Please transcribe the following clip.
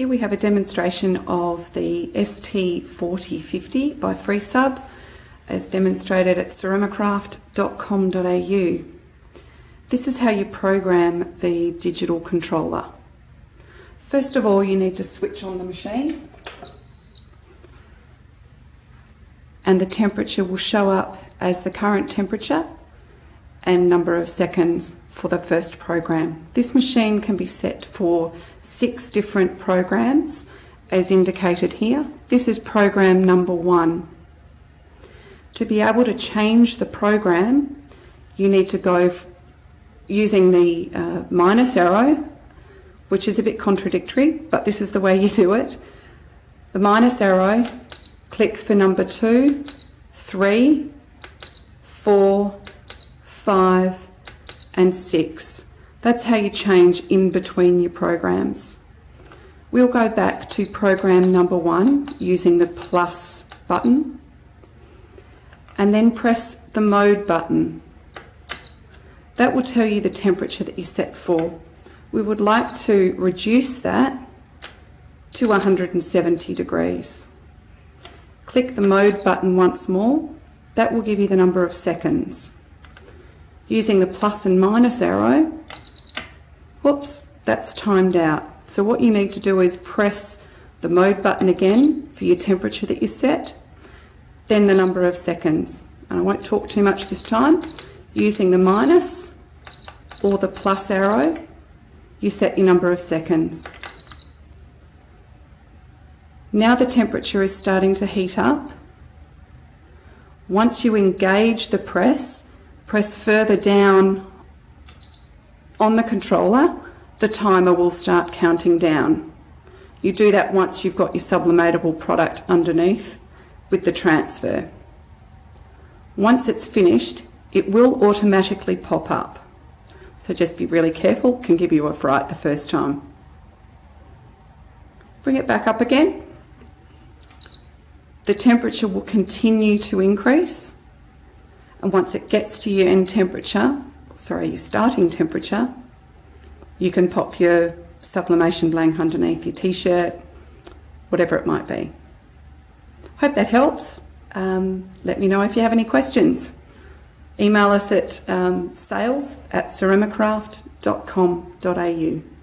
Here we have a demonstration of the ST-4050 by Freesub, as demonstrated at ceramicraft.com.au. This is how you program the digital controller. First of all, you need to switch on the machine, and the temperature will show up as the current temperature and number of seconds for the first program. This machine can be set for 6 different programs as indicated here. This is program number 1. To be able to change the program, you need to go using the minus arrow, which is a bit contradictory, but this is the way you do it. The minus arrow, click for number 2, 3, 4, 5 and 6. That's how you change in between your programs. We'll go back to program number 1 using the plus button and then press the mode button. That will tell you the temperature that you set for. We would like to reduce that to 170 degrees. Click the mode button once more. That will give you the number of seconds. Using the plus and minus arrow, whoops, that's timed out. So what you need to do is press the mode button again for your temperature that you set, then the number of seconds. And I won't talk too much this time. Using the minus or the plus arrow, you set your number of seconds. Now the temperature is starting to heat up. Once you engage the press further down on the controller, the timer will start counting down. You do that once you've got your sublimatable product underneath with the transfer. Once it's finished, it will automatically pop up. So just be really careful, it can give you a fright the first time. Bring it back up again. The temperature will continue to increase. And once it gets to your starting temperature, you can pop your sublimation blank underneath your t-shirt, whatever it might be. Hope that helps. Let me know if you have any questions. Email us at sales@ceramicraft.com.au.